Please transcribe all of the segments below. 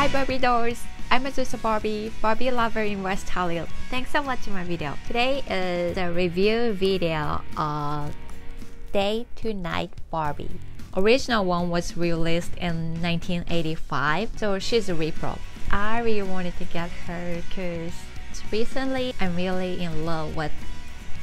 Hi Barbie Doors! I'm Azusa Barbie, Barbie lover in West Hollywood. Thanks so much for my video. Today is a review video of Day to Night Barbie. Original one was released in 1985, so she's a repro. I really wanted to get her because recently I'm really in love with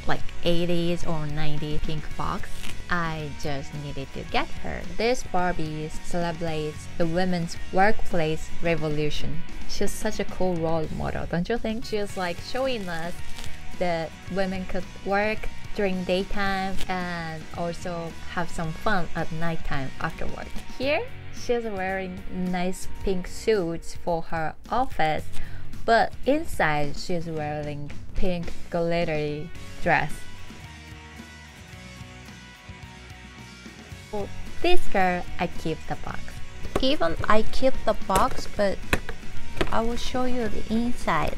like 80s or 90s pink box. I just needed to get her. This Barbie celebrates the women's workplace revolution. She's such a cool role model, don't you think? She's like showing us that women could work during daytime and also have some fun at nighttime afterward. Here, she's wearing nice pink suits for her office, but inside she's wearing pink glittery dress. For this girl, I keep the box. Even I keep the box, but I will show you the inside.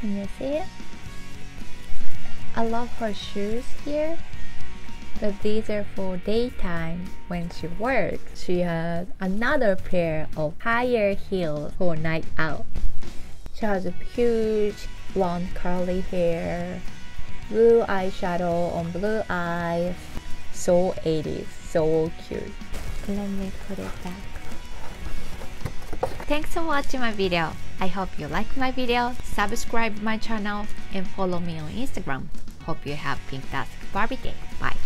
Can you see it? I love her shoes here, but these are for daytime when she works. She has another pair of higher heels for night out. She has a huge blonde curly hair, blue eyeshadow on blue eyes. So 80s, so cute. Let me put it back. Thanks for watching my video. I hope you liked my video. Subscribe my channel and follow me on Instagram. Hope you have fantastic Barbie day. Bye.